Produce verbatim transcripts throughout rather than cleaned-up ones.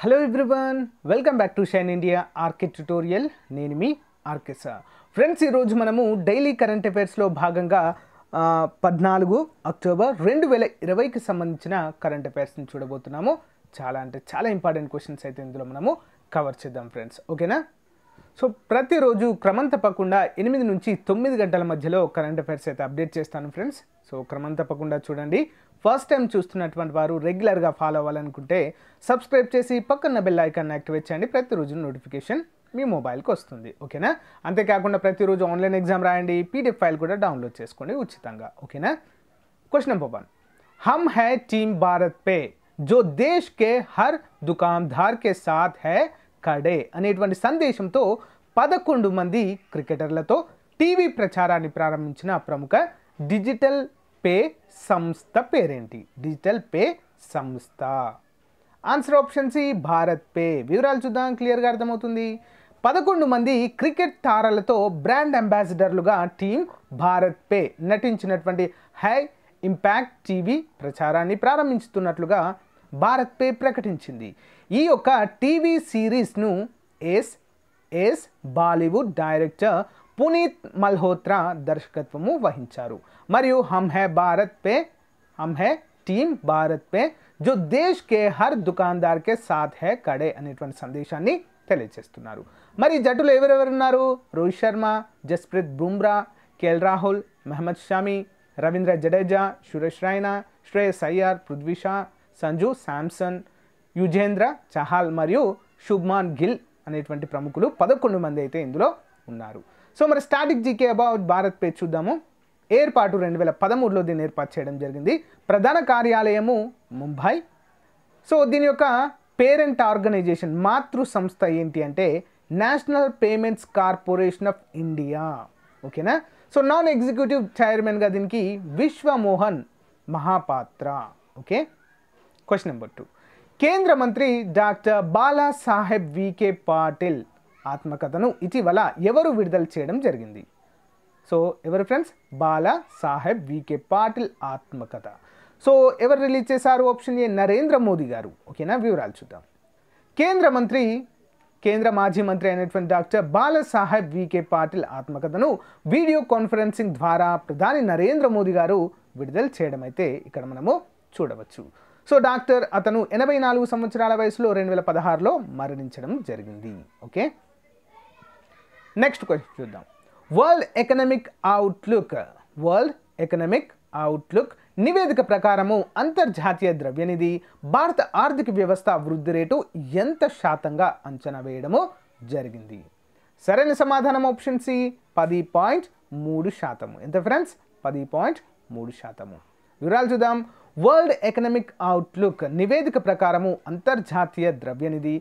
Hello everyone, welcome back to Shine India R K tutorial. Nenu mi R K sir. Friends, ee roju manamu daily current affairs lo bhaganga fourteenth October twenty twenty ki sambandhinchina current affairs ni chudabothunnamu. Chaala ante chaala important questions aithe indulo manamu cover cheddam friends, okay na? So prati roju kramam tappakunda eight nunchi nine gantala madhyalo current affairs aithe update chestanu friends. So kramam tappakunda chudandi. First time చూస్తున్నటువంటి వారు regular గా follow అవ్వాలనుకుంటే subscribe చేసి పక్కన bell icon activate చేయండి. ప్రతి రోజు notification మీ mobile కి వస్తుంది, ఓకేనా? అంతే కాకుండా ప్రతి రోజు ఆన్లైన్ ఎగ్జామ్ రాయండి, పీడిఎఫ్ ఫైల్ కూడా డౌన్లోడ్ చేసుకోండి ఉచితంగా, ఓకేనా? క్వశ్చన్ నంబర్ one, హమ్ హై టీమ్ భారత్ పే జో దేశ్ కే హర్ దుకాందార్ కే సాత్ హై కడే అనేటువంటి సందేశంతో పదకొండు మంది క్రికెటర్లతో టీవీ ప్రచారాన్ని ప్రారంభించిన ప్రముఖ డిజిటల్ पे संस्था पेरेंटी डिजिटल पे संस्था आंसर ऑप्शन सी भारत पे विवराल चुदां क्लियर गा अर्थमवुतुंदी पदకొండు మంది క్రికెట్ తారలతో బ్రాండ్ అంబాసిడర్లుగా టీం భారత్ పే నటించినటువంటి హై ఇంపాక్ట్ టీవీ ప్రచారాన్ని ప్రారంభిస్తున్నట్లుగా భారత్ పే ప్రకటించింది. ఈ యొక్క టీవీ సిరీస్ ను ఎస్ ఎస్ బాలీవుడ్ డైరెక్టర్ पुनीत मल्होत्रा दर्शकत्वमु वहिंचारू. मरियु हम है भारत पे हम है टीम भारत पे जो देश के हर दुकानदार के साथ है कड़े అనేటువంటి సందేశాన్ని తెలియజేస్తున్నారు. మరి జట్టులో ఎవరెవరు ఉన్నారు? రోహిత్ శర్మ, జస్ప్రీత్ బుమ్రా, కేఎల్ రాహుల్, మహ్మద్ షమి, రవీంద్ర జడేజా, సురేష్ రైనా, శ్రేయస్ అయ్యర్, పృథ్వీ షా, సంజు శాంసన్, యుజేంద్ర చహల్ మరియు శుభ్మన్ గిల్ అనేటువంటి ప్రముఖులు పదకొండు మంది అయితే ఇందులో ఉన్నారు. సో మరి static GK about BharatPe చూద్దాము. ఏర్పాటు రెండు వేల పదమూడులో దీన్ని ఏర్పాటు చేయడం జరిగింది. ప్రధాన కార్యాలయము ముంబై. సో దీని యొక్క పేరెంట్ ఆర్గనైజేషన్ మాతృ సంస్థ ఏంటి అంటే National Payments Corporation of India, ఓకేనా? సో నాన్ ఎగ్జిక్యూటివ్ చైర్మన్గా దీనికి Vishwamohan Mahapatra, okay. Question number two, కేంద్ర మంత్రి డాక్టర్ బాలా సాహెబ్ వికే పాటిల్ ఆత్మకథను ఇటీవల ఎవరు విడుదల చేయడం జరిగింది? సో ఎవరు ఫ్రెండ్స్? బాలా సాహెబ్ వికే పాటిల్ ఆత్మకథ. సో ఎవరు రిలీజ్ చేశారు? ఆప్షన్ ఏ, నరేంద్ర మోదీ గారు, ఓకేనా? వివరాలు చూద్దాం. కేంద్ర మంత్రి కేంద్ర మాజీ మంత్రి అయినటువంటి డాక్టర్ బాలా సాహెబ్ వికే పాటిల్ ఆత్మకథను వీడియో కాన్ఫరెన్సింగ్ ద్వారా ప్రధాని నరేంద్ర మోదీ గారు విడుదల చేయడం అయితే ఇక్కడ మనము చూడవచ్చు. సో డాక్టర్ అతను ఎనభై నాలుగు సంవత్సరాల వయసులో రెండు వేల పదహారులో మరణించడం జరిగింది, ఓకే. నెక్స్ట్ క్వశ్చన్ చూద్దాం. World economic outlook world economic outlook నివేదిక ప్రకారము అంతర్జాతీయ ద్రవ్యనిధి భారత ఆర్థిక వ్యవస్థ వృద్ధి రేటు ఎంత శాతంగా అంచనా వేయడము జరిగింది? సరైన సమాధానం ఆప్షన్ సి పది పాయింట్ మూడు శాతము. ఎంత ఫ్రెండ్స్? పది పాయింట్ మూడు శాతము. వివరాలు చూద్దాం. వరల్డ్ ఎకనామిక్ అవుట్లుక్ నివేదిక ప్రకారము అంతర్జాతీయ ద్రవ్యనిధి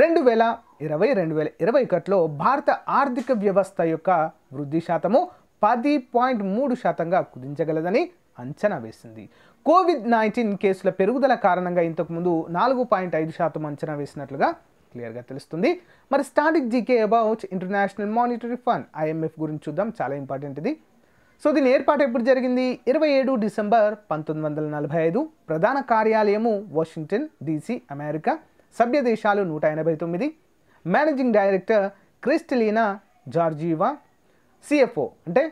రెండు వేల ఇరవై రెండు వేల ఇరవై ఒకటిలో భారత ఆర్థిక వ్యవస్థ యొక్క వృద్ధి శాతము పది పాయింట్ మూడు శాతంగా కుదించగలదని అంచనా వేసింది. కోవిడ్ నైన్టీన్ కేసుల పెరుగుదల కారణంగా ఇంతకుముందు నాలుగు పాయింట్ ఐదు శాతం అంచనా వేసినట్లుగా క్లియర్గా తెలుస్తుంది. మరి static GK about International Monetary Fund IMF గురించి చూద్దాం, చాలా ఇంపార్టెంట్ ఇది. సో దీని ఏర్పాటు ఎప్పుడు జరిగింది? ఇరవై ఏడు డిసెంబర్ పంతొమ్మిది వందల నలభై ఐదు ప్రధాన కార్యాలయము వాషింగ్టన్ డీసీ, అమెరికా. సభ్య దేశాలు నూట ఎనభై తొమ్మిది. Managing director Kristalina Georgieva. CFO అంటే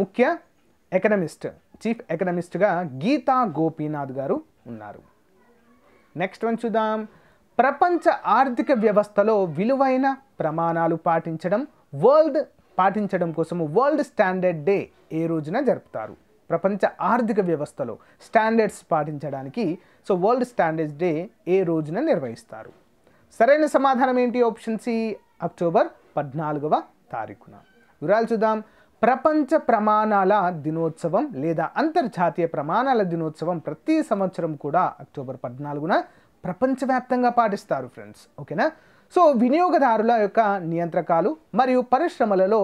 ముఖ్య ఎకనమిస్ట్ చీఫ్ ఎకనమిస్ట్గా గీతా గోపీనాథ్ గారు ఉన్నారు. నెక్స్ట్ వన్ చూద్దాం. ప్రపంచ ఆర్థిక వ్యవస్థలో విలువైన ప్రమాణాలు పాటించడం వరల్డ్ పాటించడం కోసం వరల్డ్ స్టాండర్డ్ డే ఏ రోజున జరుపుతారు? ప్రపంచ ఆర్థిక వ్యవస్థలో స్టాండర్డ్స్ పాటించడానికి సో వరల్డ్ స్టాండర్డ్స్ డే ఏ రోజున నిర్వహిస్తారు? సరైన సమాధానం ఏంటి? ఆప్షన్ సి అక్టోబర్ పద్నాలుగవ తారీఖున. వివరాలు చూద్దాం. ప్రపంచ ప్రమాణాల దినోత్సవం లేదా అంతర్జాతీయ ప్రమాణాల దినోత్సవం ప్రతి సంవత్సరం కూడా అక్టోబర్ పద్నాలుగున ప్రపంచవ్యాప్తంగా పాటిస్తారు ఫ్రెండ్స్, ఓకేనా? సో వినియోగదారుల యొక్క నియంత్రకాలు మరియు పరిశ్రమలలో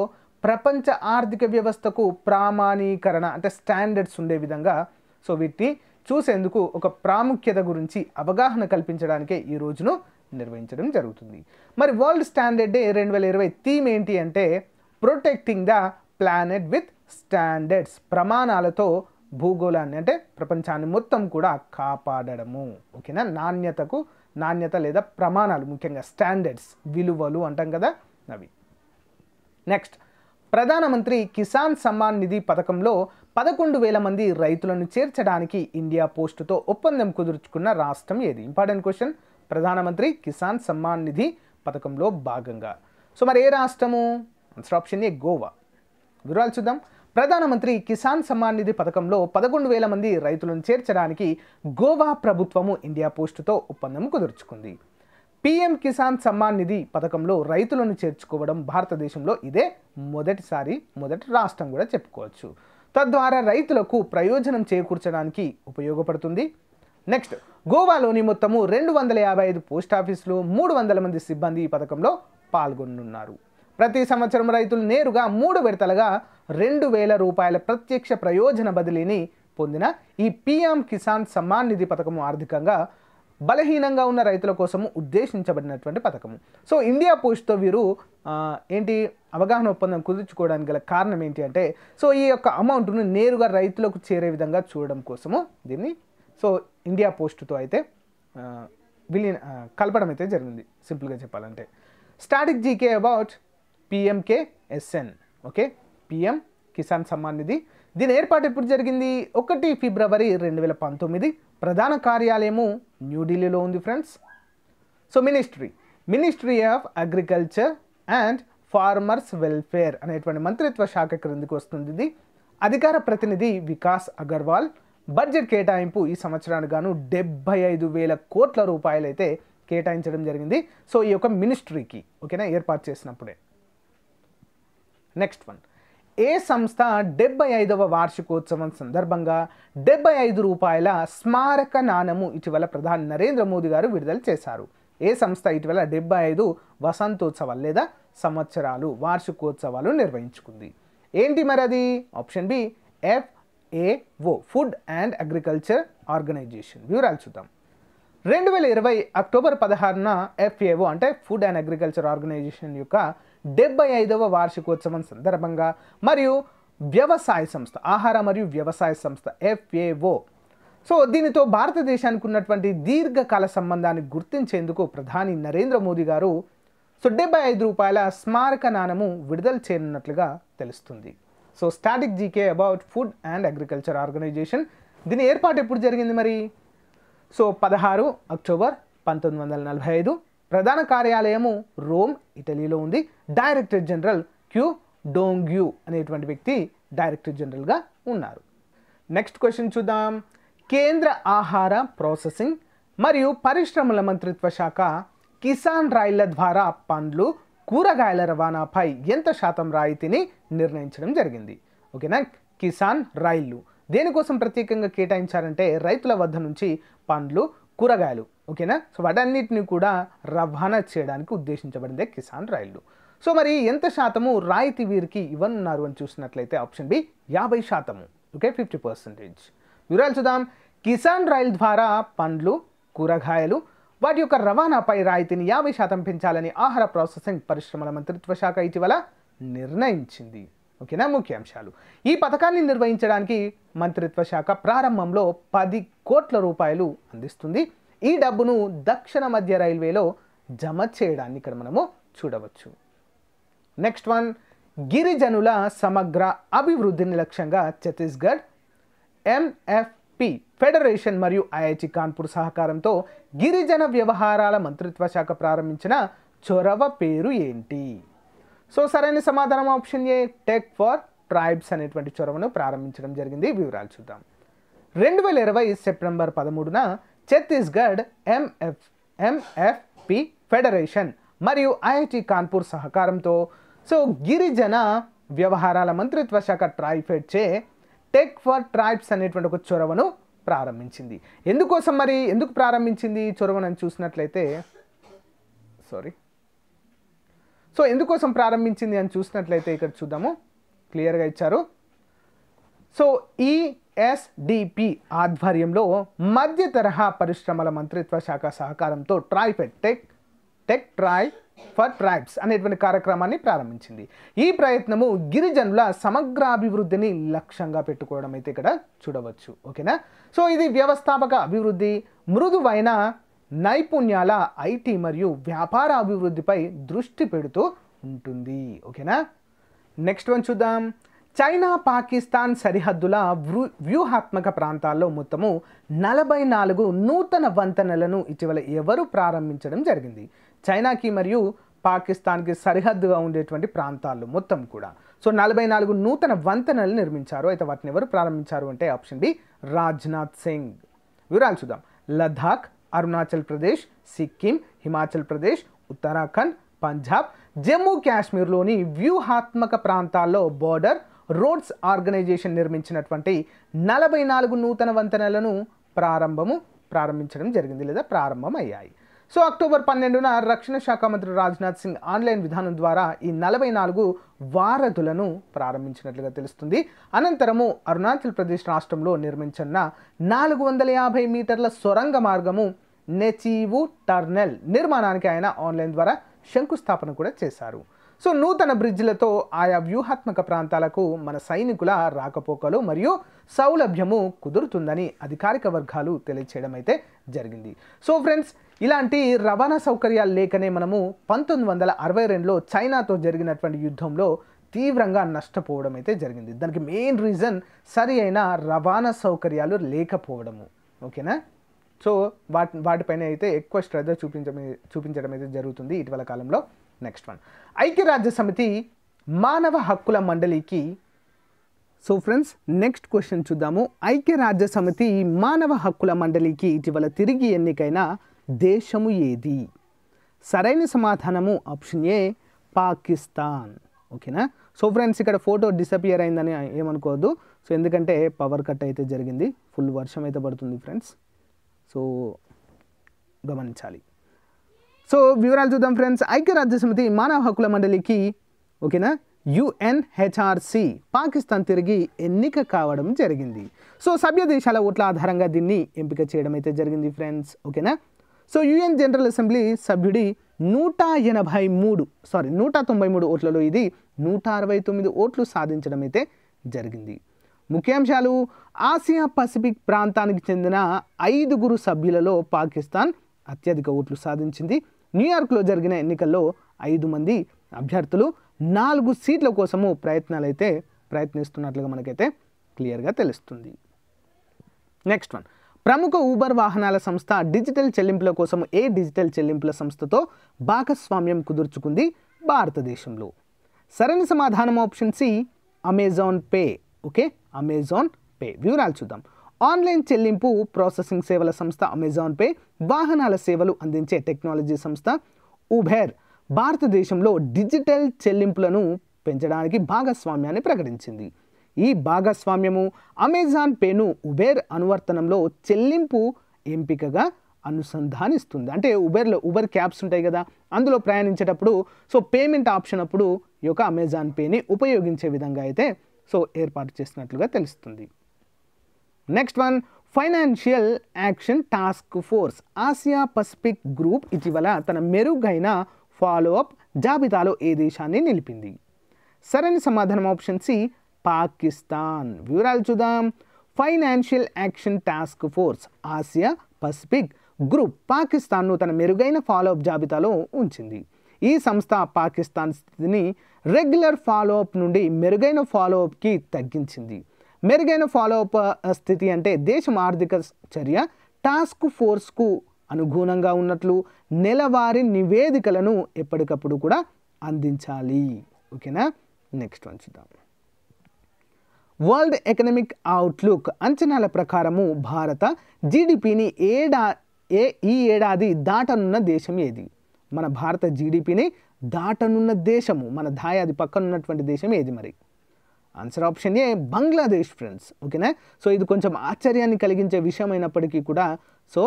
ప్రపంచ ఆర్థిక వ్యవస్థకు ప్రామాణీకరణ అంటే స్టాండర్డ్స్ ఉండే విధంగా సో వీటిని చూసేందుకు ఒక ప్రాముఖ్యత గురించి అవగాహన కల్పించడానికే ఈ రోజును నిర్వహించడం జరుగుతుంది. మరి వరల్డ్ స్టాండర్డ్ డే రెండు వేల ఇరవై థీమ్ ఏంటి అంటే protecting the planet with standards, ప్రమాణాలతో భూగోళాన్ని అంటే ప్రపంచాన్ని మొత్తం కూడా కాపాడడము. ఓకేనా, నాణ్యతకు నాణ్యత లేదా ప్రమాణాలు, ముఖ్యంగా స్టాండర్డ్స్, విలువలు అంటాం కదా అవి. నెక్స్ట్, ప్రధానమంత్రి కిసాన్ సమ్మాన్ నిధి పథకంలో పదకొండు వేల మంది రైతులను చేర్చడానికి ఇండియా పోస్టుతో ఒప్పందం కుదుర్చుకున్న రాష్ట్రం ఏది? Important question. ప్రధానమంత్రి కిసాన్ సమ్మాన్ నిధి పథకంలో భాగంగా సో మరి ఏ రాష్ట్రము? Answer option A, Goa. వివరాలు చూద్దాం. ప్రధానమంత్రి కిసాన్ సమ్మాన్ నిధి పథకంలో పదకొండు వేల మంది రైతులను చేర్చడానికి గోవా ప్రభుత్వము ఇండియా పోస్టుతో ఒప్పందం కుదుర్చుకుంది. పీఎం కిసాన్ సమ్మాన్ నిధి పథకంలో రైతులను చేర్చుకోవడం భారతదేశంలో ఇదే మొదటిసారి మొదటి రాష్ట్రం కూడా చెప్పుకోవచ్చు. తద్వారా రైతులకు ప్రయోజనం చేకూర్చడానికి ఉపయోగపడుతుంది. నెక్స్ట్, గోవాలోని మొత్తము రెండు వందల యాభై ఐదు పోస్టాఫీసులు, మూడు వందల మంది సిబ్బంది ఈ పథకంలో పాల్గొనున్నారు. ప్రతి సంవత్సరం రైతులు నేరుగా మూడు విడతలుగా రెండు వేల రూపాయల ప్రత్యక్ష ప్రయోజన బదిలీని పొందిన ఈ పీఎం కిసాన్ సమ్మాన్ నిధి పథకము ఆర్థికంగా బలహీనంగా ఉన్న రైతుల కోసము ఉద్దేశించబడినటువంటి పథకము. సో ఇండియా పోస్ట్తో వీరు ఏంటి అవగాహన ఒప్పందం కుదుర్చుకోవడానికి గల కారణం ఏంటి అంటే, సో ఈ యొక్క అమౌంట్ను నేరుగా రైతులకు చేరే విధంగా చూడడం కోసము దీన్ని సో ఇండియా పోస్ట్తో అయితే విలీన కలపడం అయితే జరిగింది. సింపుల్గా చెప్పాలంటే static GK about PMKSN. Okay, PM Kisan Samman Nidhi దీని ఏర్పాటు ఎప్పుడు జరిగింది? ఒకటి ఫిబ్రవరి రెండు వేల పంతొమ్మిది. ప్రధాన కార్యాలయము న్యూఢిల్లీలో ఉంది friends. So ministry ministry of agriculture and farmers welfare అనేటువంటి మంత్రిత్వ శాఖ క్రిందికి వస్తుంది ఇది. అధికార ప్రతినిధి వికాస్ అగర్వాల్. బడ్జెట్ కేటాయింపు ఈ సంవత్సరానికి గాను డెబ్బై ఐదు వేల కోట్ల రూపాయలు అయితే కేటాయించడం జరిగింది. సో ఈ యొక్క మినిస్ట్రీకి ఓకేనా ఏర్పాటు చేసినప్పుడే. నెక్స్ట్ వన్, ఏ సంస్థ డెబ్బై ఐదవ వార్షికోత్సవం సందర్భంగా డెబ్బై ఐదు రూపాయల స్మారక నాణము ఇటీవల ప్రధాని నరేంద్ర మోదీ గారు విడుదల చేశారు? ఏ సంస్థ ఇటీవల డెబ్బై ఐదు వసంతోత్సవాలు లేదా సంవత్సరాలు వార్షికోత్సవాలు నిర్వహించుకుంది? ఏంటి మరి అది? Option B, FAO, food and agriculture organisation. వివరాలు చూద్దాం. రెండు వేల ఇరవై అక్టోబర్ పదహారున ఎఫ్ఏఓ అంటే ఫుడ్ అండ్ అగ్రికల్చర్ ఆర్గనైజేషన్ యొక్క డెబ్బై ఐదవ వార్షికోత్సవం సందర్భంగా మరియు వ్యవసాయ సంస్థ ఆహార మరియు వ్యవసాయ సంస్థ ఎఫ్ఏఓ సో దీనితో భారతదేశానికి ఉన్నటువంటి దీర్ఘకాల సంబంధాన్ని గుర్తించేందుకు ప్రధాని నరేంద్ర మోదీ గారు సో డెబ్బై ఐదు రూపాయల స్మారక నాణము విడుదల చేయనున్నట్లుగా తెలుస్తుంది. So static GK about food and agriculture organisation దీని ఏర్పాటు ఎప్పుడు జరిగింది మరి? సో పదహారు అక్టోబర్ పంతొమ్మిది వందల నలభై ఐదు. ప్రధాన కార్యాలయము రోమ్, ఇటలీలో ఉంది. డైరెక్టర్ జనరల్ క్యూ డోంగ్యూ అనేటువంటి వ్యక్తి డైరెక్టర్ జనరల్గా ఉన్నారు. నెక్స్ట్ క్వశ్చన్ చూద్దాం. కేంద్ర ఆహార ప్రాసెసింగ్ మరియు పరిశ్రమల మంత్రిత్వ శాఖ కిసాన్ రైళ్ల ద్వారా పండ్లు, కూరగాయల రవాణాపై ఎంత శాతం రాయితీని నిర్ణయించడం జరిగింది? ఓకేనా, కిసాన్ రైళ్లు దేనికోసం ప్రత్యేకంగా కేటాయించారంటే రైతుల వద్ద నుంచి పండ్లు, కూరగాయలు ఓకేనా సో వాటన్నిటిని కూడా రవాణా చేయడానికి ఉద్దేశించబడిందే కిసాన్ రైళ్లు. సో మరి ఎంత శాతము రాయితీ వీరికి ఇవ్వనున్నారు అని చూసినట్లయితే ఆప్షన్ బి, యాభై శాతము. Okay, fifty percentage. వివరాలు చూద్దాం. కిసాన్ రైల్ ద్వారా పండ్లు, కూరగాయలు వాటి యొక్క రవాణాపై రాయితీని యాభై శాతం పెంచాలని ఆహార ప్రాసెసింగ్ పరిశ్రమల మంత్రిత్వ శాఖ ఇటీవల నిర్ణయించింది. ఓకేనా, ముఖ్యాంశాలు. ఈ పథకాన్ని నిర్వహించడానికి మంత్రిత్వ శాఖ ప్రారంభంలో పది కోట్ల రూపాయలు అందిస్తుంది. ఈ డబ్బును దక్షిణ మధ్య రైల్వేలో జమ చేయడాన్ని ఇక్కడ మనము చూడవచ్చు. నెక్స్ట్ వన్, గిరిజనుల సమగ్ర అభివృద్ధిని లక్ష్యంగా ఛత్తీస్గఢ్ ఎంఎఫ్పి ఫెడరేషన్ మరియు ఐఐటి కాన్పూర్ సహకారంతో గిరిజన వ్యవహారాల మంత్రిత్వ శాఖ ప్రారంభించిన చొరవ పేరు ఏంటి? సో సరైన సమాధానం option A, tech for tribes అనేటువంటి చొరవను ప్రారంభించడం జరిగింది. వివరాలు చూద్దాం. రెండు వేల ఇరవై సెప్టెంబర్ పదమూడున ఛత్తీస్గఢ్ ఎంఎఫ్ ఎంఎఫ్పి ఫెడరేషన్ మరియు ఐఐటి కాన్పూర్ సహకారంతో సో గిరిజన వ్యవహారాల మంత్రిత్వ శాఖ ట్రైఫెడ్ చే టెక్ ఫర్ ట్రైబ్స్ అనేటువంటి ఒక చొరవను ప్రారంభించింది. ఎందుకోసం మరి ఎందుకు ప్రారంభించింది చొరవనని చూసినట్లయితే సారీ సో ఎందుకోసం ప్రారంభించింది అని చూసినట్లయితే ఇక్కడ చూద్దాము, క్లియర్గా ఇచ్చారు. సో ఈ ఎస్డిపి ఆధ్వర్యంలో మధ్య తరహా పరిశ్రమల మంత్రిత్వ శాఖ సహకారంతో TRIFED tech tech try for tribes అనేటువంటి కార్యక్రమాన్ని ప్రారంభించింది. ఈ ప్రయత్నము గిరిజనుల సమగ్రాభివృద్ధిని లక్ష్యంగా పెట్టుకోవడం అయితే ఇక్కడ చూడవచ్చు. ఓకేనా? సో ఇది వ్యవస్థాపక అభివృద్ధి, మృదువైన నైపుణ్యాల ఐటీ మరియు వ్యాపార అభివృద్ధిపై దృష్టి పెడుతూ ఉంటుంది. ఓకేనా? నెక్స్ట్ వన్ చూద్దాం. చైనా పాకిస్తాన్ సరిహద్దుల వ్యూహాత్మక ప్రాంతాల్లో మొత్తము నలభై నాలుగు నూతన వంతెనలను ఇటీవల ఎవరు ప్రారంభించడం జరిగింది? చైనాకి మరియు పాకిస్తాన్కి సరిహద్దుగా ఉండేటువంటి ప్రాంతాల్లో మొత్తం కూడా సో నలభై నాలుగు నూతన వంతెనలు నిర్మించారు. అయితే వాటిని ఎవరు ప్రారంభించారు అంటే ఆప్షన్ డి రాజ్నాథ్ సింగ్. వివరాలు చూద్దాం. లద్దాఖ్, అరుణాచల్ ప్రదేశ్, సిక్కిం, హిమాచల్ ప్రదేశ్, ఉత్తరాఖండ్, పంజాబ్, జమ్మూ కాశ్మీర్లోని వ్యూహాత్మక ప్రాంతాల్లో బోర్డర్ రోడ్స్ ఆర్గనైజేషన్ నిర్మించినటువంటి నలభై నాలుగు నూతన వంతెనలను ప్రారంభము ప్రారంభించడం జరిగింది లేదా ప్రారంభం అయ్యాయి. సో అక్టోబర్ పన్నెండున రక్షణ శాఖ మంత్రి రాజ్నాథ్ సింగ్ ఆన్లైన్ విధానం ద్వారా ఈ నలభై నాలుగు వారధులను ప్రారంభించినట్లుగా తెలుస్తుంది. అనంతరము అరుణాచల్ ప్రదేశ్ రాష్ట్రంలో నిర్మించిన నాలుగు వందల యాభై మీటర్ల సొరంగ మార్గము నెచీవు టర్నెల్ నిర్మాణానికి ఆయన ఆన్లైన్ ద్వారా శంకుస్థాపన కూడా చేశారు. సో నూతన బ్రిడ్జ్లతో ఆయా వ్యూహాత్మక ప్రాంతాలకు మన సైనికుల రాకపోకలు మరియు సౌలభ్యము కుదురుతుందని అధికారిక వర్గాలు తెలియచేయడం అయితే జరిగింది. సో ఫ్రెండ్స్, ఇలాంటి రవాణా సౌకర్యాలు లేకనే మనము పంతొమ్మిది వందల అరవై రెండులో చైనాతో జరిగినటువంటి యుద్ధంలో తీవ్రంగా నష్టపోవడం అయితే జరిగింది. దానికి మెయిన్ రీజన్ సరి అయిన రవాణా సౌకర్యాలు లేకపోవడము. ఓకేనా? సో వాటి వాటిపైన అయితే ఎక్కువ శ్రద్ధ చూపించడం చూపించడం అయితే జరుగుతుంది ఇటీవల కాలంలో. నెక్స్ట్ వన్, ఐక్యరాజ్య సమితి మానవ హక్కుల మండలికి. సో ఫ్రెండ్స్, నెక్స్ట్ క్వశ్చన్ చూద్దాము. ఐక్యరాజ్య సమితి మానవ హక్కుల మండలికి ఇటీవల తిరిగి ఎన్నికైన దేశము ఏది? సరైన సమాధానము ఆప్షన్ ఏ, పాకిస్తాన్. ఓకేనా? సో ఫ్రెండ్స్, ఇక్కడ ఫోటో డిసపియర్ అయిందని ఏమనుకోవద్దు. సో ఎందుకంటే పవర్ కట్ అయితే జరిగింది, ఫుల్ వర్షం అయితే పడుతుంది ఫ్రెండ్స్, సో గమనించాలి. సో వివరాలు చూద్దాం ఫ్రెండ్స్. ఐక్యరాజ్య సమితి మానవ హక్కుల మండలికి, ఓకేనా, యుఎన్హెచ్ఆర్సి పాకిస్తాన్ తిరిగి ఎన్నిక కావడం జరిగింది. సో సభ్య దేశాల ఓట్ల ఆధారంగా దీన్ని ఎంపిక చేయడం అయితే జరిగింది ఫ్రెండ్స్. ఓకేనా? సో యుఎన్ జనరల్ అసెంబ్లీ సభ్యుడి నూట ఎనభై మూడు సారీ నూట తొంభై మూడు ఓట్లలో ఇది నూట అరవై తొమ్మిది ఓట్లు సాధించడం అయితే జరిగింది. ముఖ్యాంశాలు, ఆసియా పసిఫిక్ ప్రాంతానికి చెందిన ఐదుగురు సభ్యులలో పాకిస్తాన్ అత్యధిక ఓట్లు సాధించింది. న్యూయార్క్లో జరిగిన ఎన్నికల్లో ఐదు మంది అభ్యర్థులు నాలుగు సీట్ల కోసము ప్రయత్నాలైతే ప్రయత్నిస్తున్నట్లుగా మనకైతే క్లియర్గా తెలుస్తుంది. నెక్స్ట్ వన్, ప్రముఖ ఊబర్ వాహనాల సంస్థ డిజిటల్ చెల్లింపుల కోసం ఏ డిజిటల్ చెల్లింపుల సంస్థతో భాగస్వామ్యం కుదుర్చుకుంది భారతదేశంలో? సరైన సమాధానం option C, Amazon pay. Okay, Amazon pay. వివరాలు చూద్దాం. ఆన్లైన్ చెల్లింపు ప్రాసెసింగ్ సేవల సంస్థ అమెజాన్ పే, వాహనాల సేవలు అందించే టెక్నాలజీ సంస్థ ఉబెర్ భారతదేశంలో డిజిటల్ చెల్లింపులను పెంచడానికి భాగస్వామ్యాన్ని ప్రకటించింది. ఈ భాగస్వామ్యము అమెజాన్ పేను ఉబెర్ అనువర్తనంలో చెల్లింపు ఎంపికగా అనుసంధానిస్తుంది. అంటే ఉబెర్లో ఉబెర్ క్యాబ్స్ ఉంటాయి కదా, అందులో ప్రయాణించేటప్పుడు సో పేమెంట్ ఆప్షన్ అప్పుడు ఈ యొక్క అమెజాన్ పేని ఉపయోగించే విధంగా అయితే సో ఏర్పాటు చేసినట్లుగా తెలుస్తుంది. Next one, financial action task force Asia Pacific group ఇటీవల తన మెరుగైన ఫాలో అప్ జాబితాలో ఏ దేశాన్ని నిలిపింది? సరైన సమాధానం ఆప్షన్ సి, పాకిస్తాన్. వివరాలు చూద్దాం. Financial action task force Asia Pacific group పాకిస్తాన్ను తన మెరుగైన ఫాలో అప్ జాబితాలో ఉంచింది. ఈ సంస్థ పాకిస్తాన్ స్థితిని రెగ్యులర్ ఫాలో అప్ నుండి మెరుగైన ఫాలో అప్కి తగ్గించింది. మెరుగైన ఫాలో అప్ స్థితి అంటే దేశం ఆర్థిక చర్య టాస్క్ ఫోర్స్కు అనుగుణంగా ఉన్నట్లు నెలవారీ నివేదికలను ఎప్పటికప్పుడు కూడా అందించాలి. ఓకేనా? నెక్స్ట్ వన్ చూద్దాం. వరల్డ్ ఎకనామిక్ అవుట్లుక్ అంచనాల ప్రకారము భారత జీడిపిని ఏడా ఏ ఈ ఏడాది దాటనున్న దేశం ఏది? మన భారత జీడిపిని దాటనున్న దేశము, మన దాయాది పక్కన ఉన్నటువంటి దేశం ఏది మరి? Answer option A, Bangladesh friends. ఓకేనా? సో ఇది కొంచెం ఆశ్చర్యాన్ని కలిగించే విషయం అయినప్పటికీ కూడా సో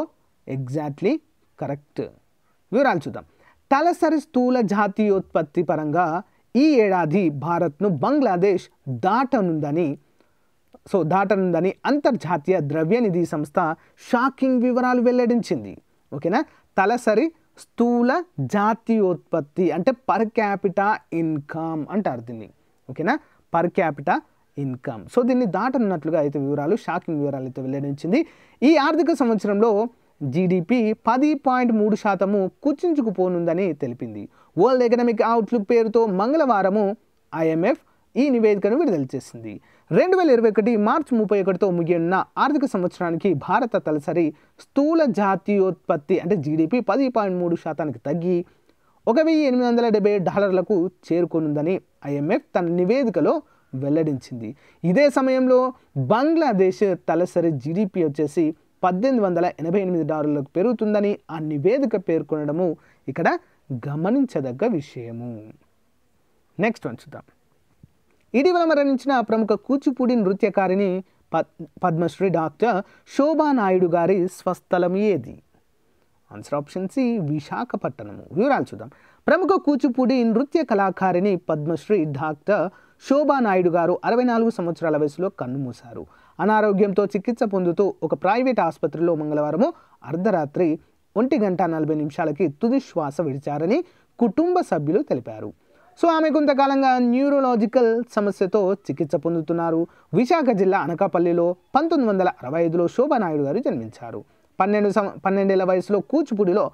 ఎగ్జాక్ట్లీ కరెక్ట్. వివరాలు చూద్దాం. తలసరి స్థూల జాతీయోత్పత్తి పరంగా ఈ ఏడాది భారత్ను బంగ్లాదేశ్ దాటనుందని సో దాటనుందని అంతర్జాతీయ ద్రవ్యనిధి సంస్థ షాకింగ్ వివరాలు వెల్లడించింది. ఓకేనా? తలసరి Stula Jatiotpatti and per capita income and Ardini. Okay, na per capita income. So then that and not look at Vuralu, shocking Vuralit Vilenchini. E Ardika Samanchramlo G D P Padi point Mood Shatamu Kuchinchukuponundani Telpindi. World Economic Outlook Perto Mangalavaramu I M F E Nivedkanu Vidal Chesindi. two thousand ఇరవై ఒకటి మార్చి ముప్పై ఒకటి తో ముగియన్న ఆర్థిక సంవత్సరానికి భారత తలసరి స్థూల జాతీయోత్పత్తి అంటే జీడీపీ పది పాయింట్ మూడు శాతానికి తగ్గి ఒక వెయ్యి ఎనిమిది వందల డెబ్బై ఏడు డాలర్లకు చేరుకొనుందని ఐ ఎం ఎఫ్ తన నివేదికలో వెల్లడించింది. ఇదే సమయంలో బంగ్లాదేశ్ తలసరి జీడీపీ వచ్చేసి పద్దెనిమిది వందల ఎనభై ఎనిమిది డాలర్లకు పెరుగుతుందని ఆ నివేదిక పేర్కొనడము ఇక్కడ గమనించదగ్గ విషయము. నెక్స్ట్ వన్ చూద్దాం. ఇటీవల మరణించిన ప్రముఖ కూచిపూడి నృత్యకారిణి పద్మశ్రీ డాక్టర్ శోభా నాయుడు గారి స్వస్థలం ఏది? Answer option C Visakhapatnam. వివరాలు చూద్దాం. ప్రముఖ కూచిపూడి నృత్య కళాకారిణి పద్మశ్రీ డాక్టర్ శోభా నాయుడు గారు అరవై నాలుగు సంవత్సరాల వయసులో కన్నుమూశారు. అనారోగ్యంతో చికిత్స పొందుతూ ఒక ప్రైవేట్ ఆసుపత్రిలో మంగళవారం అర్ధరాత్రి ఒంటి గంట నలభై నిమిషాలకి తుది శ్వాస విడిచారని కుటుంబ సభ్యులు తెలిపారు. సో ఆమె కొంతకాలంగా న్యూరోలాజికల్ సమస్యతో చికిత్స పొందుతున్నారు. విశాఖ జిల్లా అనకాపల్లిలో పంతొమ్మిది వందల అరవై ఐదులో శోభా నాయుడు గారు జన్మించారు. పన్నెండు సం పన్నెండేళ్ల వయసులో కూచిపూడిలో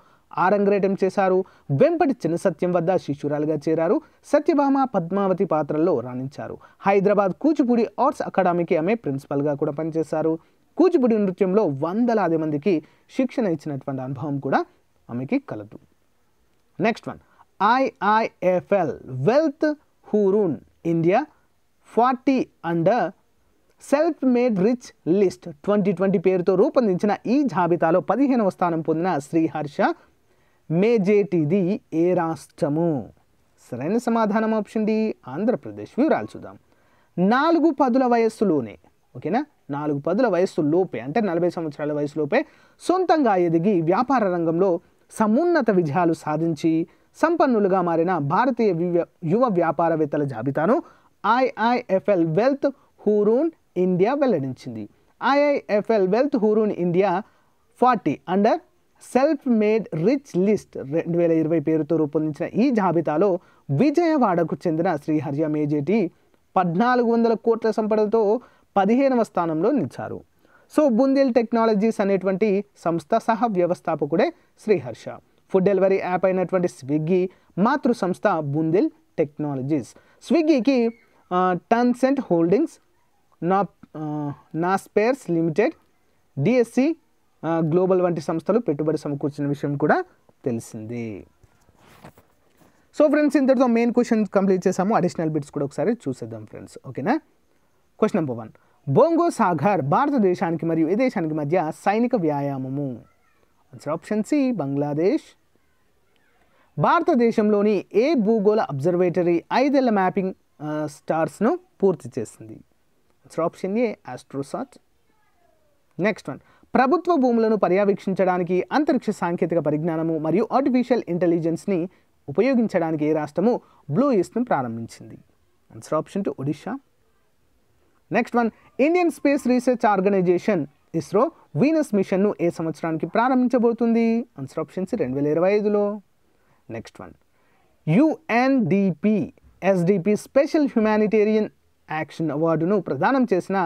ఆరంగేటం చేశారు. వెంపటి చిన్న సత్యం వద్ద శిశురాలుగా చేరారు. సత్యభామ, పద్మావతి పాత్రల్లో రాణించారు. హైదరాబాద్ కూచిపూడి ఆర్ట్స్ అకాడమీకి ఆమె ప్రిన్సిపల్గా కూడా పనిచేశారు. కూచిపూడి నృత్యంలో వందలాది మందికి శిక్షణ ఇచ్చినటువంటి అనుభవం కూడా ఆమెకి కలదు. Next one I I F L Wealth Who Run India forty under Self-Made Rich List twenty twenty పేరుతో రూపొందించిన ఈ జాబితాలో పదిహేనవ స్థానం పొందిన శ్రీ హర్ష మేజేటిది ఏ రాష్ట్రము? సరైన సమాధానం ఆప్షన్ డి ఆంధ్రప్రదేశ్. వివరాలు చూద్దాం. నాలుగు పదుల వయస్సులోనే, ఓకేనా, నాలుగు పదుల వయస్సు లోపే అంటే నలభై సంవత్సరాల వయసులోపే సొంతంగా ఎదిగి వ్యాపార రంగంలో సమున్నత విజయాలు సాధించి సంపన్నులుగా మారిన భారతీయ యువ వ్యాపారవేత్తల జాబితాను ఐఐఎఫ్ఎల్ వెల్త్ హూరూన్ ఇండియా వెల్లడించింది. IIFL wealth Hurun India forty under self made rich list రెండు వేల ఇరవై పేరుతో రూపొందించిన ఈ జాబితాలో విజయవాడకు చెందిన శ్రీ హర్ష మేజేటి పద్నాలుగు వందల కోట్ల సంపదతో పదిహేనవ స్థానంలో నిలిచారు. సో బుందేల్ టెక్నాలజీస్ అనేటువంటి సంస్థ సహ వ్యవస్థాపకుడే Shri Harsha. Food delivery app అయినటువంటి స్విగ్గీ మాతృ సంస్థ బుందిల్ టెక్నాలజీస్. స్విగ్గీకి టన్సెంట్ హోల్డింగ్స్, నా నాస్పేర్స్ లిమిటెడ్, డిఎస్సి గ్లోబల్ వంటి సంస్థలు పెట్టుబడి సమకూర్చిన విషయం కూడా తెలిసింది. సో ఫ్రెండ్స్, ఇంతటితో మెయిన్ క్వశ్చన్ కంప్లీట్ చేసాము. అడిషనల్ బిట్స్ కూడా ఒకసారి చూసేద్దాం ఫ్రెండ్స్, ఓకేనా. Question number one, Bongo Sagar భారతదేశానికి మరియు విదేశానికి మధ్య సైనిక వ్యాయామము. Answer option C Bangladesh. భారతదేశంలోని ఏ భూగోళ అబ్జర్వేటరీ ఐదేళ్ల మ్యాపింగ్ స్టార్స్ను పూర్తి చేసింది? Answer option A AstroSat. Next one, ప్రభుత్వ భూములను పర్యవేక్షించడానికి అంతరిక్ష సాంకేతిక పరిజ్ఞానము మరియు ఆర్టిఫిషియల్ ఇంటెలిజెన్స్ని ఉపయోగించడానికి ఏ రాష్ట్రము బ్లూ ఈస్ట్ను ప్రారంభించింది? Answer option two Odisha. Next one, Indian space research organisation ISRO Venus మిషన్ను ఏ సంవత్సరానికి ప్రారంభించబోతుంది? ఆన్సర్ ఆప్షన్ సి రెండు వేల ఇరవై ఐదులో. Next one, UNDP SDP special humanitarian action అవార్డును ప్రదానం చేసిన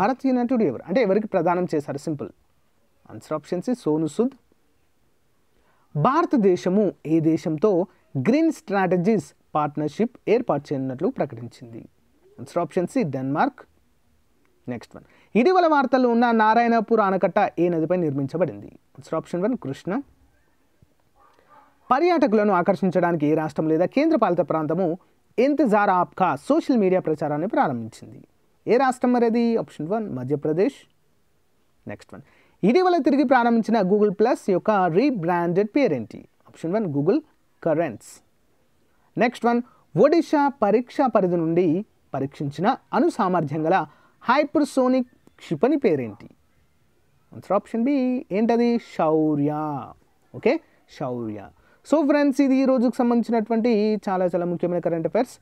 భారతీయ నటుడు ఎవరు? అంటే ఎవరికి ప్రదానం చేశారు? Simple. Answer option C Sonu Sood. భారతదేశము ఏ దేశంతో గ్రీన్ స్ట్రాటజీస్ పార్ట్నర్షిప్ ఏర్పాటు చేయనున్నట్లు ప్రకటించింది? Answer option C Denmark. Next one, ఇటీవల వార్తల్లో ఉన్న నారాయణపూర్ ఆనకట్ట ఏ నదిపై నిర్మించబడింది? Answer option one Krishna. పర్యాటకులను ఆకర్షించడానికి ఏ రాష్ట్రం లేదా కేంద్రపాలిత ప్రాంతము ఇంతజార్ ఆప్కా సోషల్ మీడియా ప్రచారాన్ని ప్రారంభించింది? ఏ రాష్ట్రం అనేది? Option one Madhya Pradesh. Next one, ఇటీవల తిరిగి ప్రారంభించిన గూగుల్ ప్లస్ యొక్క రీబ్రాండెడ్ పేరేంటి? Option one Google currents. Next one, Odisha పరీక్షా పరిధి నుండి పరీక్షించిన అణు సామర్థ్యం గల హైపర్సోనిక్ క్షిపణి పేరేంటి? ఆన్సర్ ఆప్షన్ బి ఏంటది? Shaurya. Okay, Shaurya. So friends, ఇది ఈ రోజుకు సంబంధించినటువంటి చాలా చాలా ముఖ్యమైన కరెంట్ అఫైర్స్.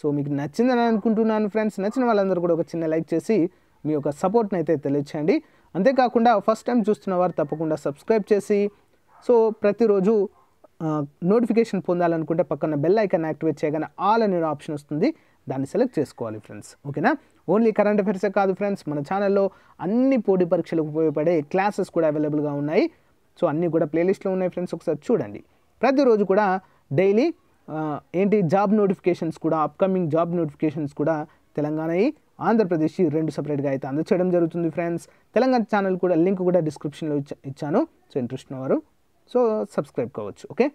సో మీకు నచ్చిందని అనుకుంటున్నాను ఫ్రెండ్స్. నచ్చిన వాళ్ళందరూ కూడా ఒక చిన్న లైక్ చేసి మీ యొక్క సపోర్ట్ని అయితే తెలియచేయండి. అంతేకాకుండా ఫస్ట్ టైం చూస్తున్న వారు తప్పకుండా సబ్స్క్రైబ్ చేసి, సో ప్రతిరోజు Uh, notification pondalanunte pakkana bell icon activate cheyagana all ane option ostundi danni select chesukovali friends okay na only current affairs e kaadu friends mana channel lo anni podi parikshalaku upayopade classes kuda available ga unnai so anni kuda playlist lo unnai friends oksaru chudandi prati roju kuda daily enti job notifications kuda upcoming job notifications kuda telangana I Andhra Pradesh I rendu separate ga aithe andicheyadam jarugutundi friends telangana channel kuda link kuda description lo ichanu so interest unnavaru so subscribe कवच्छ okay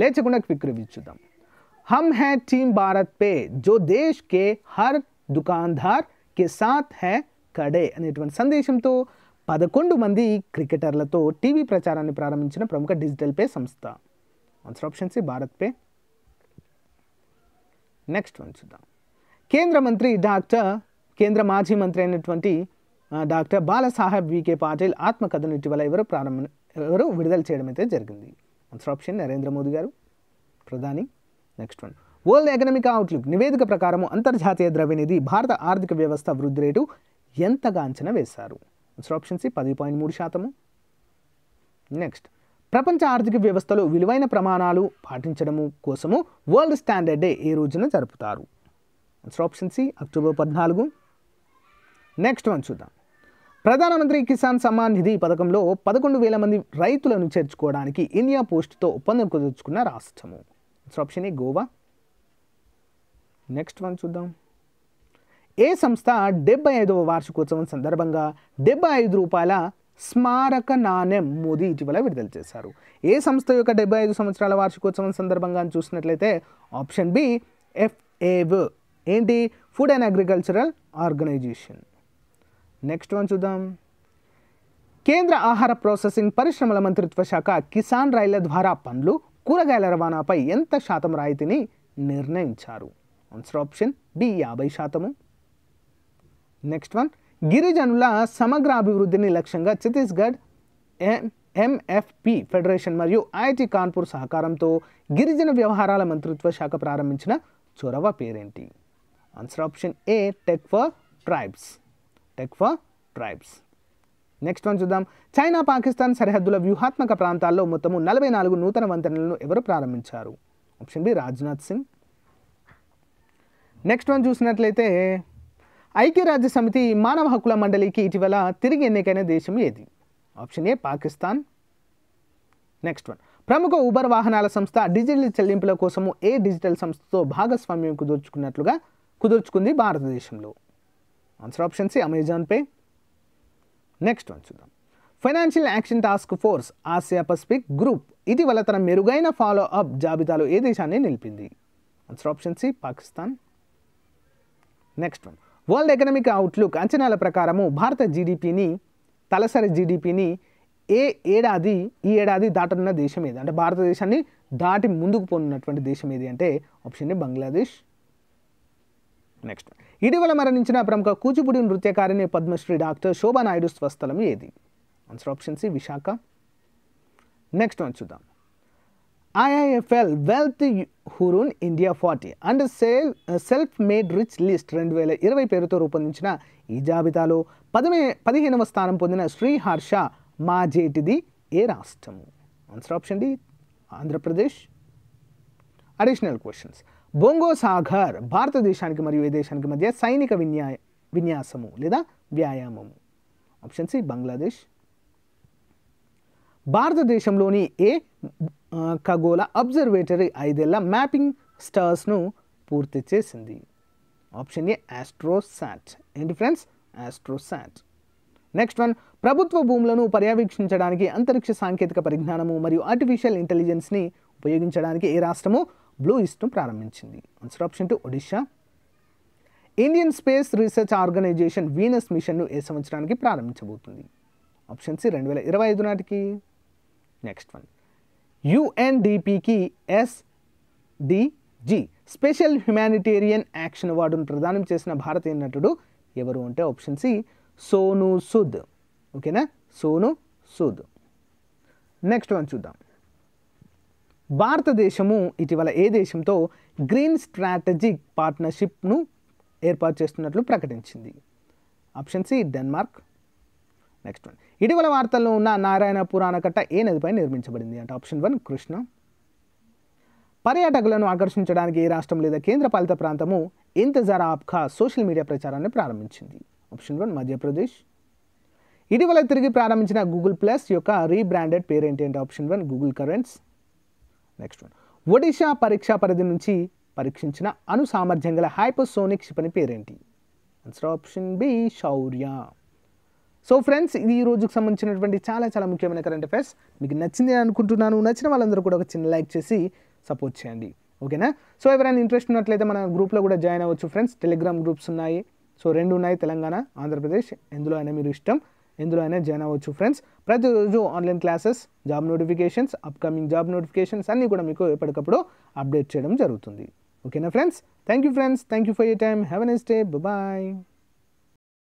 let's एक quick review चुदाम हम हैं team Bharat पे जो देश के हर दुकानदार के साथ है कड़े अनेटवन संदेशम तो पदकोंडु मंदी क्रिकेटरला तो टीवी प्रचाराने प्रारंभिंचना प्रमुख डिजिटल पे संस्था आंसर ऑप्शन सी भारत पे नेक्स्ट वन चुदाम केंद्र मंत्री डॉक्टर केंद्र माजी मंत्री अनेटवंटी डॉक्टर बाला साहेब वीके पाटिल आत्मकथन ఇటీవల ఎవరు ప్రారంభం ఎవరు విడుదల చేయడం అయితే జరిగింది ఆన్సర్ ఆప్షన్ నరేంద్ర మోదీ గారు ప్రధాని next one world economic outlook నివేదిక ప్రకారం అంతర్జాతీయ ద్రవ్యనిధి భారత ఆర్థిక వ్యవస్థ వృద్ధి రేటు ఎంతగా అంచనా వేశారు ఆన్సర్ ఆప్షన్ సి పది పాయింట్ మూడు శాతం నెక్స్ట్ ప్రపంచ ఆర్థిక వ్యవస్థలో విలువైన ప్రమాణాలు పాటించడం కోసం వరల్డ్ స్టాండర్డ్ డే ఏ రోజున జరుపుతారు ఆన్సర్ ఆప్షన్ సి అక్టోబర్ పద్నాలుగు నెక్స్ట్ వన్ చూద్దాం ప్రధానమంత్రి కిసాన్ సమ్మాన్ నిధి పథకంలో పదకొండు వేల మంది రైతులను చేర్చుకోవడానికి ఇండియా పోస్ట్ తో ఒప్పందం కుదుర్చుకున్న రాష్ట్రము option A Goa next one చూద్దాం ఏ సంస్థ డెబ్బై ఐదవ వార్షికోత్సవం సందర్భంగా డెబ్బై ఐదు రూపాయల స్మారక నాణెం మోదీ ఇటీవల విడుదల చేశారు ఏ సంస్థ యొక్క డెబ్బై ఐదు సంవత్సరాల వార్షికోత్సవం సందర్భంగా చూసినట్లయితే option B F A O ఏంటి food and agricultural organisation next one చూద్దాం కేంద్ర ఆహార ప్రాసెసింగ్ పరిశ్రమల మంత్రిత్వ శాఖ కిసాన్ రైళ్ల ద్వారా పండ్లు కూరగాయల రవాణాపై ఎంత శాతం రాయితీని నిర్ణయించారు ఆన్సర్ ఆప్షన్ బి యాభై శాతము నెక్స్ట్ వన్ గిరిజనుల సమగ్ర అభివృద్ధిని లక్ష్యంగా ఛత్తీస్గఢ్ ఎంఎఫ్పి ఫెడరేషన్ మరియు ఐఐటి కాన్పూర్ సహకారంతో గిరిజన వ్యవహారాల మంత్రిత్వ శాఖ ప్రారంభించిన చొరవ పేరేంటి answer option A tech for tribes tech for tribes next one చూద్దాం చైనా పాకిస్తాన్ సరిహద్దుల వ్యూహాత్మక ప్రాంతాల్లో మొత్తము నలభై నాలుగు నూతన వంతెనలను ఎవరు ప్రారంభించారు option B Rajnath Singh next one చూసినట్లయితే ఐక్యరాజ్య సమితి మానవ హక్కుల మండలికి ఇటీవల తిరిగి ఎన్నికైన దేశం ఏది option A Pakistan next one ప్రముఖ ఉబర్ వాహనాల సంస్థ డిజిటల్ చెల్లింపుల కోసము ఏ డిజిటల్ సంస్థతో భాగస్వామ్యం కుదుర్చుకున్నట్లుగా కుదుర్చుకుంది భారతదేశంలో answer option C Amazon pay next one చూద్దాం financial action task force Asia Pacific group ఇటీవల తన మెరుగైన ఫాలో అప్ జాబితాలో ఏ దేశాన్ని నిలిపింది answer option C Pakistan next one world economic outlook అంచనాల ప్రకారము భారత జీడిపిని తలసరి జీడిపిని ఏ ఏడాది ఈ ఏడాది దాటనున్న దేశం ఏది అంటే భారతదేశాన్ని దాటి ముందుకు పోనున్నటువంటి దేశం ఏది అంటే ఆప్షన్ ఏ బంగ్లాదేశ్ నెక్స్ట్ ఇటీవల మరణించిన ప్రముఖ కూచిపూడి నృత్యకారిణి పద్మశ్రీ డాక్టర్ శోభా నాయుడు స్వస్థలం ఏది answer option C Visakha next one చూద్దాం IIFL wealth Hurun India forty and sale self made rich list రెండు వేల ఇరవై పేరుతో రూపొందించిన ఈ జాబితాలో పదమే పదిహేనవ స్థానం పొందిన శ్రీ హర్ష మాజేటిది ఏ రాష్ట్రము answer option D Andhra Pradesh additional questions Bongo Sagar భారతదేశానికి మరియు ఏ దేశానికి మధ్య సైనిక విన్యా విన్యాసము లేదా వ్యాయామము ఆప్షన్ సి బంగ్లాదేశ్ భారతదేశంలోని ఏ ఖగోళ అబ్జర్వేటరీ ఐదేళ్ల మ్యాపింగ్ స్టార్స్ను పూర్తి చేసింది ఆప్షన్ ఏ ఆస్ట్రోసాట్ ఏంటి ఫ్రెండ్స్ ఆస్ట్రోసాట్ నెక్స్ట్ వన్ ప్రభుత్వ భూములను పర్యవేక్షించడానికి అంతరిక్ష సాంకేతిక పరిజ్ఞానము మరియు ఆర్టిఫిషియల్ ఇంటెలిజెన్స్ని ఉపయోగించడానికి ఏ రాష్ట్రము బ్లూ ఈస్ట్ను ప్రారంభించింది answer option two Odisha Indian space research organisation Venus మిషన్ను ఏ సంవత్సరానికి ప్రారంభించబోతుంది ఆప్షన్ సి రెండు వేల ఇరవై ఐదు నాటికి నెక్స్ట్ వన్ యుఎన్డిపికి ఎస్డిజి స్పెషల్ హ్యుమానిటేరియన్ యాక్షన్ అవార్డును ప్రదానం చేసిన భారతీయ నటుడు ఎవరు అంటే ఆప్షన్ సి సోను సుద్ ఓకేనా సోను సుద్ నెక్స్ట్ వన్ చూద్దాం భారతదేశము ఇటీవల ఏ దేశంతో గ్రీన్ స్ట్రాటజిక్ పార్ట్నర్షిప్ను ఏర్పాటు చేస్తున్నట్లు ప్రకటించింది option C Denmark next one ఇటీవల వార్తల్లో ఉన్న నారాయణ పురాణ కట్ట ఏ నదిపై నిర్మించబడింది అంటే ఆప్షన్ వన్ కృష్ణ పర్యాటకులను ఆకర్షించడానికి ఏ రాష్ట్రం లేదా కేంద్రపాలిత ప్రాంతము ఇంతజార్ ఆప్ఖా సోషల్ మీడియా ప్రచారాన్ని ప్రారంభించింది. Option one Madhya Pradesh. ఇటీవల తిరిగి ప్రారంభించిన గూగుల్ ప్లస్ యొక్క రీబ్రాండెడ్ పేరేంటి అంటే option one Google currents. Next one Odisha పరీక్షా పరిధి నుంచి పరీక్షించిన అణు సామర్థ్యం గల హైపర్సోనిక్ క్షిపణి పేరేంటి? Answer option B Shaurya. So friends, ఇది ఈ రోజుకు సంబంధించినటువంటి చాలా చాలా ముఖ్యమైన కరెంట్ అఫైర్స్. మీకు నచ్చింది అనుకుంటున్నాను. నచ్చిన వాళ్ళందరూ కూడా ఒక చిన్న లైక్ చేసి సపోర్ట్ చేయండి, ఓకేనా? సో ఎవరైనా ఇంట్రెస్ట్ ఉన్నట్లయితే మన గ్రూప్లో కూడా జాయిన్ అవ్వచ్చు ఫ్రెండ్స్. టెలిగ్రామ్ గ్రూప్స్ ఉన్నాయి, సో రెండు ఉన్నాయి, తెలంగాణ ఆంధ్రప్రదేశ్. ఎందులో అయినా మీరు ఇష్టం ఎందులో అయినా జాయిన్ అవ్వచ్చు ఫ్రెండ్స్. ప్రతిరోజు online classes, job notifications, upcoming job notifications అన్నీ కూడా మీకు ఎప్పటికప్పుడు అప్డేట్ చేయడం జరుగుతుంది, ఓకేనా friends? Thank you friends, thank you for your time. Have a nice day, bye.